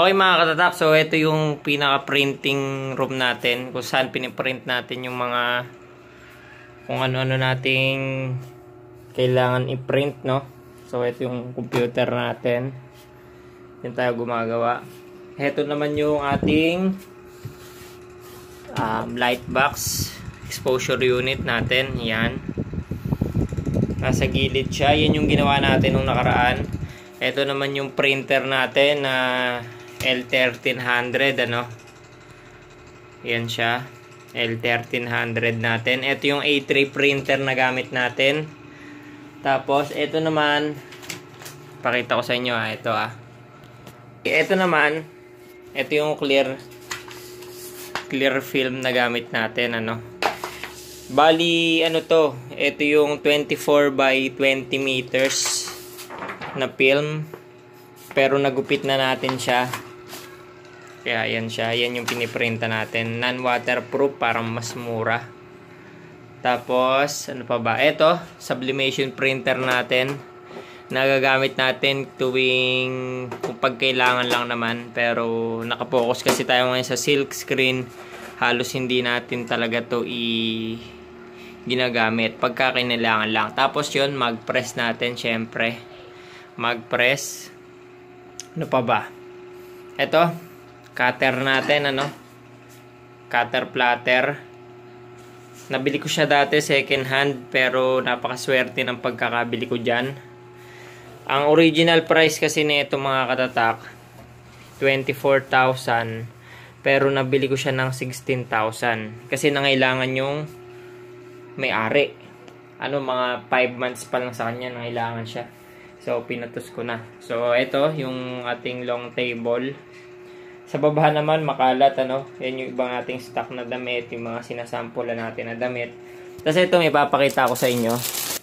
Okay mga katatak, so ito yung pinaka-printing room natin kung saan piniprint natin yung mga kung ano-ano nating kailangan i-print, no? So ito yung computer natin. Yan tayo gumagawa. Ito naman yung ating light box exposure unit natin. Yan. Nasa gilid siya. Yan yung ginawa natin nung nakaraan. Ito naman yung printer natin na L1300, ano? Yan siya. L1300 natin. Ito yung A3 printer na gamit natin. Tapos, ito naman, pakita ko sa inyo, ah. Ito, ah. Ito naman, ito yung clear film na gamit natin, ano? Bali, ano to? Ito yung 24 by 20 meters na film. Pero nagupit na natin siya. Kaya yan siya. Yan yung piniprinta natin. Non-waterproof para mas mura. Tapos, ano pa ba? Ito, sublimation printer natin. Nagagamit natin tuwing kung pagkailangan lang naman. Pero nakapokus kasi tayo ngayon sa silk screen. Halos hindi natin talaga to ginagamit. Pagka kailangan lang. Tapos yun, mag-press natin syempre. Mag-press. Ano pa ba? Ito, cutter natin, ano? Cutter platter. Nabili ko siya dati second hand pero napakaswerte ng pagkakabili ko dyan. Ang original price kasi nito mga katatak, 24,000 pero nabili ko siya ng 16,000 kasi nangailangan yung may-ari. Ano, mga 5 months pa lang sa kanya nangailangan siya. So, pinatos ko na. So, ito, yung ating long table. Sa baba naman, makalat, ano? Yan yung ibang ating stock na damit. Yung mga sinasample natin na damit. Tapos ito, may papakita ko sa inyo.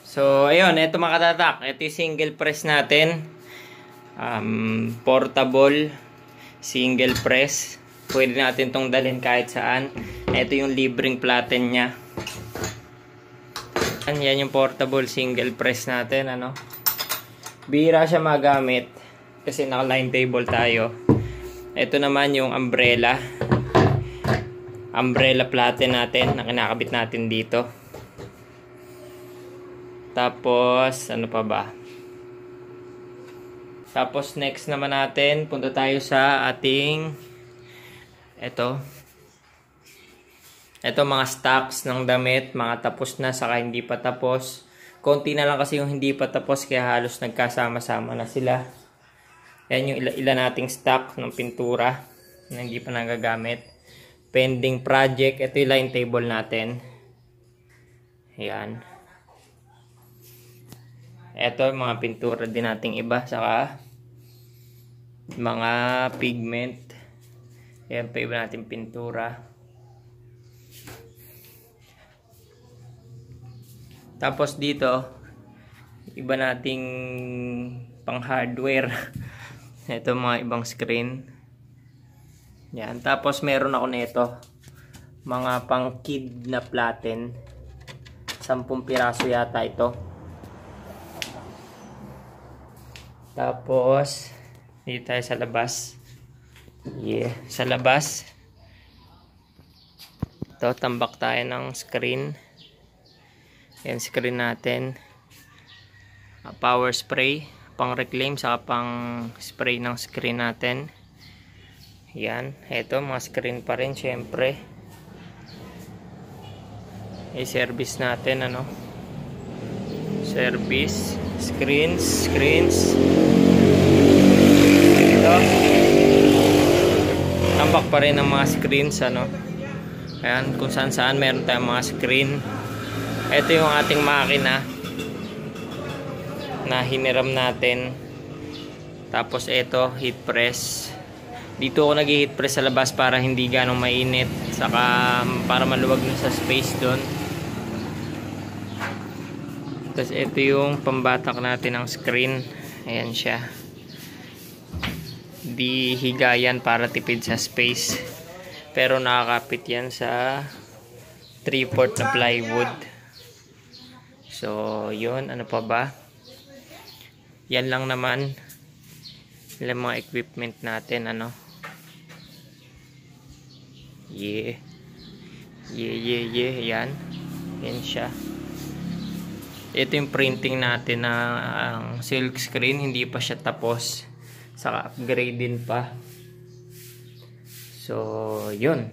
So, ayun. Ito makatatak. Ito yung single press natin. Portable. Single press. Pwede natin itong dalhin kahit saan. Ito yung libreng platen niya. Yan yung portable single press natin, ano? Bihira siya magamit kasi naka-line table tayo. Ito naman yung umbrella. Umbrella platen natin na kinakabit natin dito. Tapos, ano pa ba? Tapos, next naman natin, punta tayo sa ating ito. Ito, mga stocks ng damit. Mga tapos na, saka hindi pa tapos. Konti na lang kasi yung hindi pa tapos kaya halos nagkasama-sama na sila. Yan yung ilan nating stock ng pintura na hindi pa nagagamit. Pending project. Ito yung line table natin. Ayan. Ito yung mga pintura din nating iba. Saka mga pigment. Yan pa iba nating pintura. Tapos dito, iba nating pang hardware. Ito mga ibang screen. Yan. Tapos meron ako nito. Mga pang kid na platen. 10 piraso yata ito. Tapos, dito tayo sa labas. Yeah. Sa labas. Ito, tambak tayo ng screen. Yan, screen natin. Power spray. Pang reclaim, saka pang spray ng screen natin. Yan. Ito, mga screen pa rin, syempre. I-service natin, ano? Service. Screens. Ito. Tambak pa rin ang mga screens, ano? Ayan, kung saan-saan meron tayong mga screen. Ito yung ating makina na hiniram natin. Tapos ito, heat press. Dito ako nag-heat press sa labas para hindi ganong mainit. Saka para maluwag na sa space doon. Tapos ito yung pambatak natin ng screen. Ayan siya. Di higayan para tipid sa space. Pero nakakapit yan sa 3/4 na plywood. So, yun. Ano pa ba? Yan lang naman. Yung mga equipment natin, ano? Yeah. Yan. Yan siya. Ito yung printing natin na ang silk screen, hindi pa siya tapos. Saka upgrade din pa. So, yun.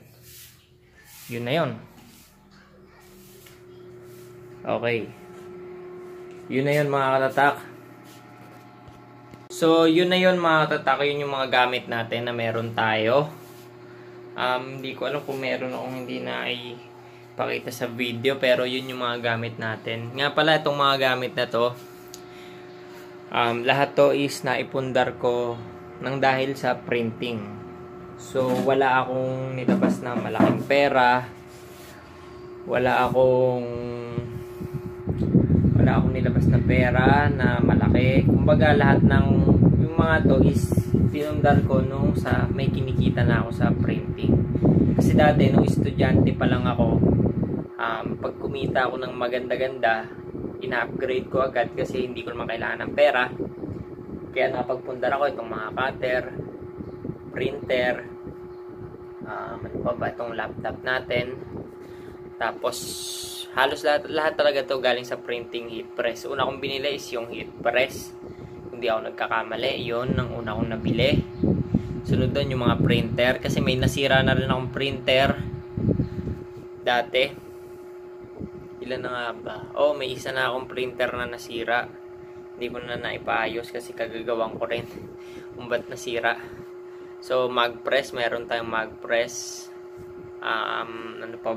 Yun na yun. Okay. Yun na yun mga katatak. So, yun na yun mga katatak. Yun yung mga gamit natin na meron tayo. Hindi ko alam kung meron akong hindi na ipakita sa video. Pero yun yung mga gamit natin. Nga pala itong mga gamit na to. Lahat to is naipundar ko nang dahil sa printing. So, wala akong nitabas na malaking pera. Wala akong nilabas na pera na malaki. Kumbaga, lahat ng yung mga to is pinundar ko nung sa may kinikita na ako sa printing. Kasi dati, nung estudyante pa lang ako, pag kumita ako ng maganda-ganda, ina-upgrade ko agad kasi hindi ko naman kailangan ng pera. Kaya napagpundar ako itong mga cutter, printer, ano pa ba itong laptop natin. Tapos halos lahat talaga to galing sa printing heat press. Una kong binili is yung heat press, hindi ako nagkakamali, yun ang una kong nabili. Sunod doon yung mga printer, kasi may nasira na rin akong printer dati. Ilan na nga ba? Oh, may isa na akong printer na nasira, hindi ko na naipaayos kasi kagagawang ko rin kung ba't nasira. So, magpress, meron tayong magpress. Ano pa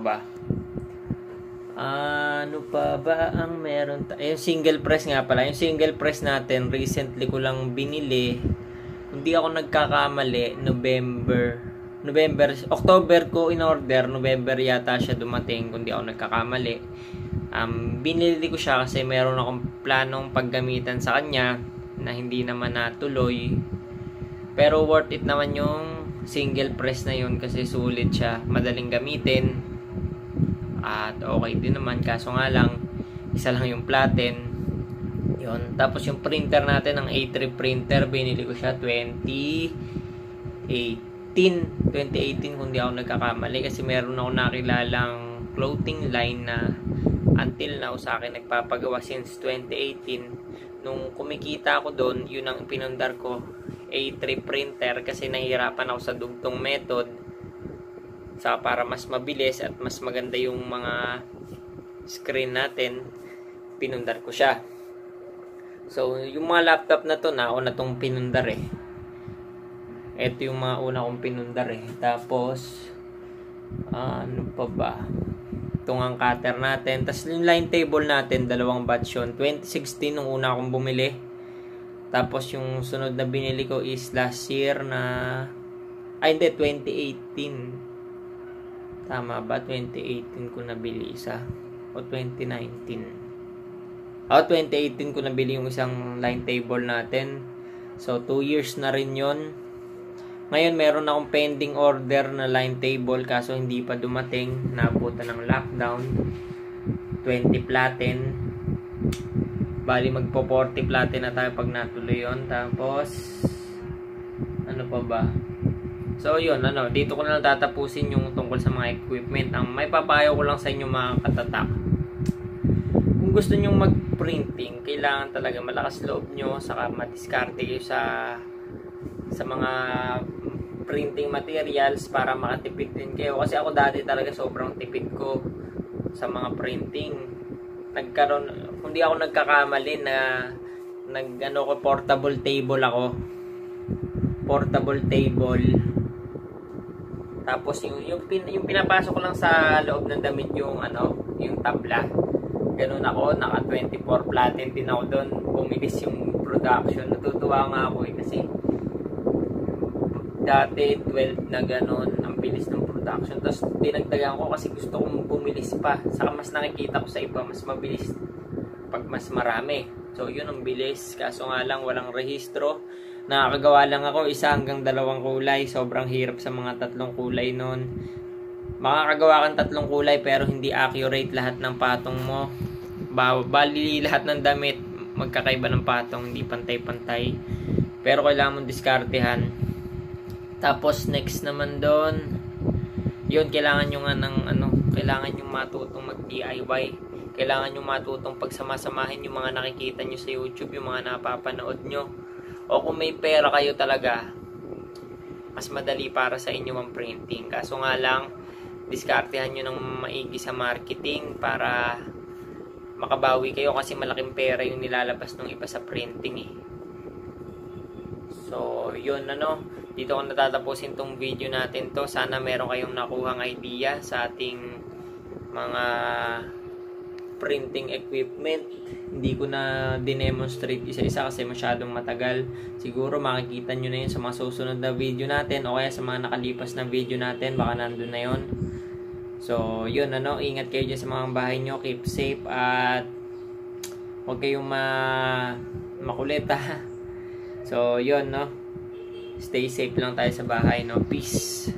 ba ang meron tayo? Yung single press nga pala. Yung single press natin, recently ko lang binili. Hindi ako nagkakamali, October ko in-order. November yata siya dumating, kundi ako nagkakamali. Binili ko siya kasi meron akong planong paggamitan sa kanya na hindi naman natuloy. Pero worth it naman yung single press na yun kasi sulit siya, madaling gamitin at okay din naman, kaso nga lang isa lang yung platen yun. Tapos yung printer natin, ang A3 printer, binili ko siya 2018 kung di ako nagkakamali, kasi meron ako nakilalang clothing line na until now sa akin nagpapagawa since 2018. Nung kumikita ako doon, yun ang pinundar ko, A3 printer, kasi nahihirapan ako sa dugtong method sa para mas mabilis at mas maganda yung mga screen natin, pinundar ko siya. So, yung mga laptop na to, nauna tong pinundar eh. Ito yung mga una kong pinundar eh. Tapos, ano pa ba? Itong ang cutter natin. Tapos yung line table natin, dalawang batch yun. 2016 nung una akong bumili. Tapos yung sunod na binili ko is last year na, ay hindi, 2018. Tama ba? 2018 ko nabili isa. O 2019. O 2018 ko nabili yung isang line table natin. So 2 years na rin yun. Ngayon meron akong pending order na line table kaso hindi pa dumating. Naabutan ng lockdown. 20 platen. Bali magpo 40 platin na tayo pag natuloy yun. Tapos ano pa ba? So yun, ano, dito ko na lang tatapusin yung tungkol sa mga equipment. Ang may papayo ko lang sa inyo mga katatak, kung gusto nyo mag-printing, kailangan talaga malakas loob nyo, saka madiskarte kayo sa mga printing materials para makatipid din kayo. Kasi ako dati talaga sobrang tipid ko sa mga printing. Kundi ako nagkakamali na portable table ako. Portable table. Tapos yung pinapasok ko lang sa loob ng damit yung yung tabla. Ganun ako, naka 24 platen din ako doon. Bumilis yung production. Natutuwa nga ako eh, kasi dati 12 na ganun ang bilis ng production. Tapos dinagdagan ko kasi gusto kong bumilis pa. Saka mas nakikita ko sa iba, mas mabilis pag mas marami. So yun ang bilis. Kaso nga lang walang rehistro. Nakakagawa lang ako 1 hanggang 2 kulay. Sobrang hirap sa mga 3 kulay nun. Makakagawa kang 3 kulay pero hindi accurate lahat ng patong mo. Bali lahat ng damit magkakaiba ng patong, hindi pantay-pantay. Pero kailangan mong diskartehan. Tapos next naman doon, Yun, kailangan nyo nga ng ano, kailangan nyo matutong mag DIY, kailangan nyo matutong pagsamasamahin yung mga nakikita nyo sa YouTube, yung mga napapanood nyo. O kung may pera kayo talaga, mas madali para sa inyo ang printing. Kaso nga lang, diskartehan nyo ng maigi sa marketing para makabawi kayo, kasi malaking pera yung nilalabas ng iba sa printing eh. So yun, ano, dito ko natatapusin tong video natin to. Sana meron kayong nakuhang idea sa ating mga printing equipment. Hindi ko na dinemonstrate isa-isa kasi masyadong matagal. Siguro makikita nyo na yun sa mga susunod na video natin, o kaya sa mga nakalipas na video natin, baka nandun na yun. So yun, ano, ingat kayo dyan sa mga bahay nyo, keep safe, at huwag kayong makulit ha. So yun, no, stay safe lang tayo sa bahay, no, peace.